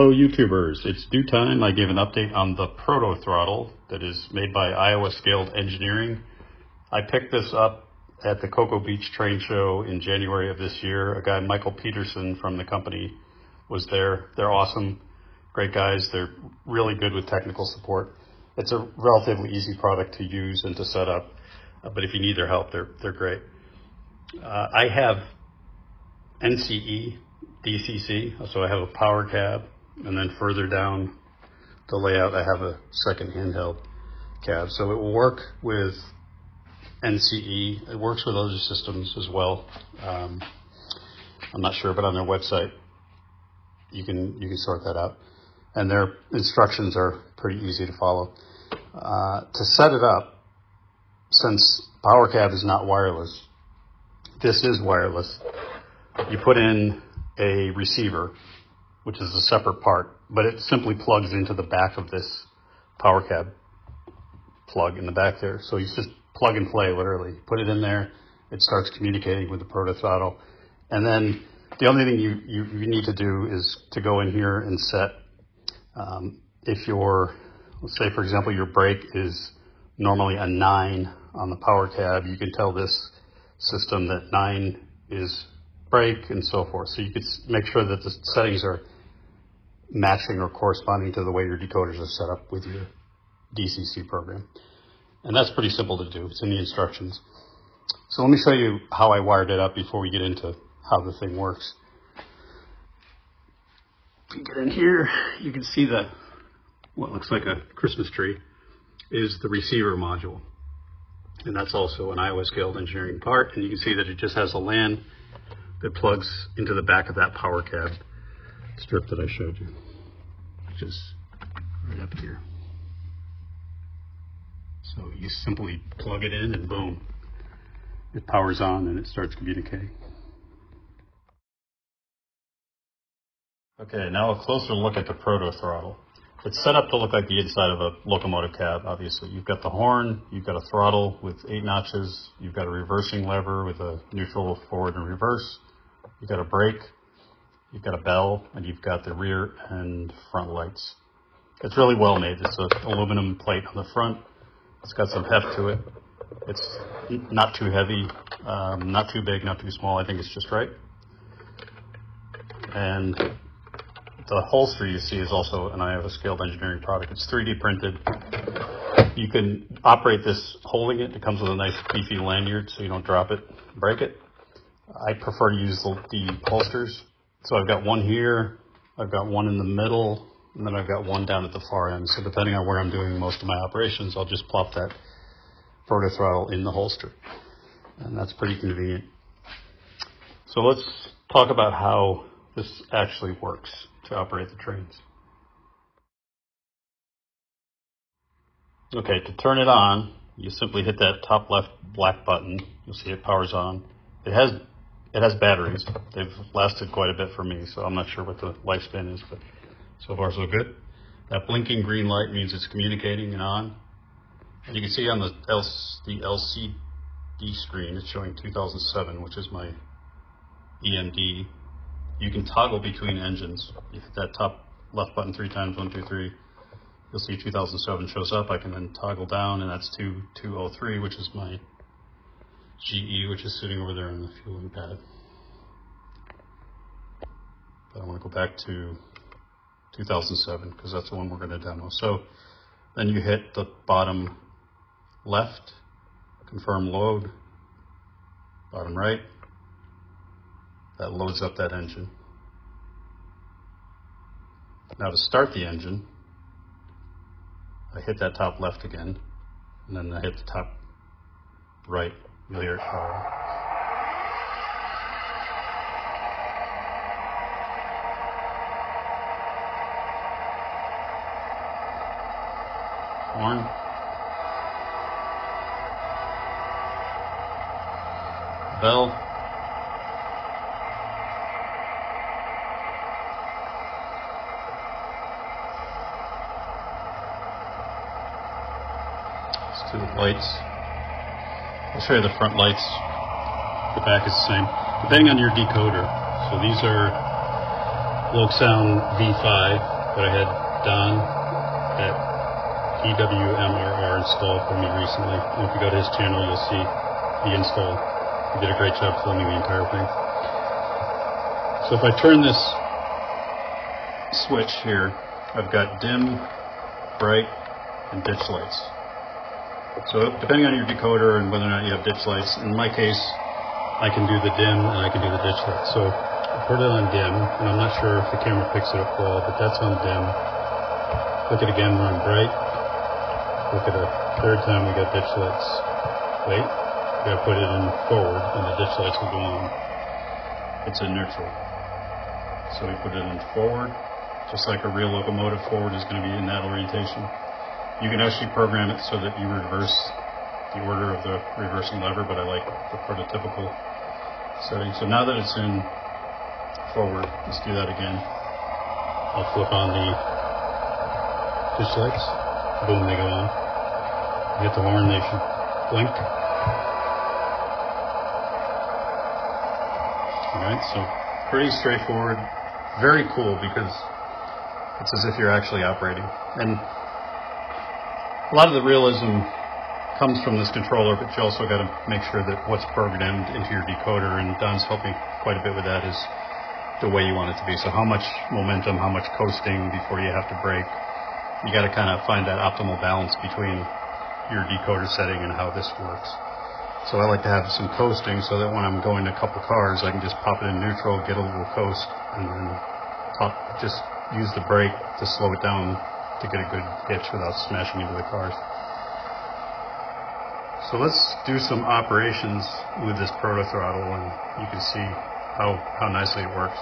Hello YouTubers, it's due time I give an update on the ProtoThrottle that is made by Iowa Scaled Engineering. I picked this up at the Cocoa Beach Train Show in January of this year. A guy, Michael Peterson from the company, was there. They're awesome, great guys. They're really good with technical support. It's a relatively easy product to use and to set up, but if you need their help, they're great. I have NCE DCC, so I have a Power Cab. And then further down the layout, I have a second handheld cab. So it will work with NCE. It works with other systems as well. I'm not sure, but on their website, you can sort that out. And their instructions are pretty easy to follow. To set it up, since Power Cab is not wireless, this is wireless. You put in a receiver, which is a separate part, but it simply plugs into the back of this Power Cab plug in the back there. So you just plug and play, literally. Put it in there, it starts communicating with the ProtoThrottle. And then the only thing you need to do is to go in here and set, if your, let's say for example, your brake is normally a 9 on the Power Cab, you can tell this system that 9 is brake and so forth. So you could make sure that the settings are matching or corresponding to the way your decoders are set up with your DCC program. And that's pretty simple to do. It's in the instructions. So let me show you how I wired it up before we get into how the thing works. If you get in here, you can see the, what looks like a Christmas tree is the receiver module. And that's also an Iowa Scaled Engineering part. And you can see that it just has a LAN that plugs into the back of that Power Cab strip that I showed you, just right up here. So you simply plug it in and boom, it powers on and it starts communicating. Okay, now a closer look at the ProtoThrottle. It's set up to look like the inside of a locomotive cab, obviously. You've got the horn, you've got a throttle with 8 notches, you've got a reversing lever with a neutral, forward, and reverse. You've got a brake, you've got a bell, and you've got the rear and front lights. It's really well made. It's an aluminum plate on the front. It's got some heft to it. It's not too heavy, not too big, not too small. I think it's just right. And the holster you see is also an Iowa Scaled Engineering product. It's 3D printed. You can operate this holding it. It comes with a nice beefy lanyard so you don't drop it, break it. I prefer to use the holsters. So I've got one here, I've got one in the middle, and then I've got one down at the far end. So depending on where I'm doing most of my operations, I'll just plop that ProtoThrottle in the holster. And that's pretty convenient. So let's talk about how this actually works to operate the trains. Okay, to turn it on, you simply hit that top left black button. You'll see it powers on. It has batteries. They've lasted quite a bit for me, so I'm not sure what the lifespan is, but so far so good. That blinking green light means it's communicating and on. And you can see on the LCD screen, it's showing 2007, which is my EMD. You can toggle between engines. You hit that top left button 3 times, 1, 2, 3. You'll see 2007 shows up. I can then toggle down, and that's 2203, which is my GE, which is sitting over there on the fueling pad. But I want to go back to 2007 because that's the one we're going to demo. So then you hit the bottom left, confirm load, bottom right. That loads up that engine. Now to start the engine, I hit that top left again, and then I hit the top right. You'll hear it power. Horn. Bell. To the lights. I'll show you the front lights. The back is the same. Depending on your decoder. So these are Loksound V5 that I had done at EWMRR installed for me recently. And if you go to his channel, you'll see the install. He did a great job filming the entire thing. So if I turn this switch here, I've got dim, bright, and ditch lights. So depending on your decoder and whether or not you have ditch lights, in my case, I can do the dim and I can do the ditch light. So I put it on dim, and I'm not sure if the camera picks it up well, but that's on dim. Look at it again, we're on bright. Look at a third time, we got ditch lights. Wait, we gotta put it in forward, and the ditch lights will go on. It's in neutral. So we put it in forward, just like a real locomotive. Forward is gonna be in that orientation. You can actually program it so that you reverse the order of the reversing lever, but I like the prototypical setting. So now that it's in forward, let's do that again. I'll flip on the ditch lights. Boom, they go on. You get the horn, they should blink. All right, so pretty straightforward. Very cool because it's as if you're actually operating. And a lot of the realism comes from this controller, but you also got to make sure that what's programmed into your decoder, and Don's helping quite a bit with that, is the way you want it to be. So how much momentum, how much coasting before you have to brake. You got to kind of find that optimal balance between your decoder setting and how this works. So I like to have some coasting so that when I'm going a couple cars, I can just pop it in neutral, get a little coast, and then just use the brake to slow it down to get a good ditch without smashing into the cars. So let's do some operations with this ProtoThrottle, and you can see how nicely it works.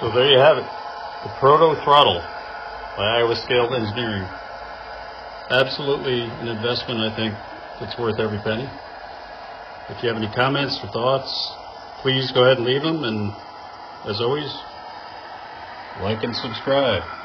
So there you have it, the ProtoThrottle by Iowa Scaled Engineering. Absolutely an investment, I think, that's worth every penny. If you have any comments or thoughts, please go ahead and leave them, and as always, like and subscribe.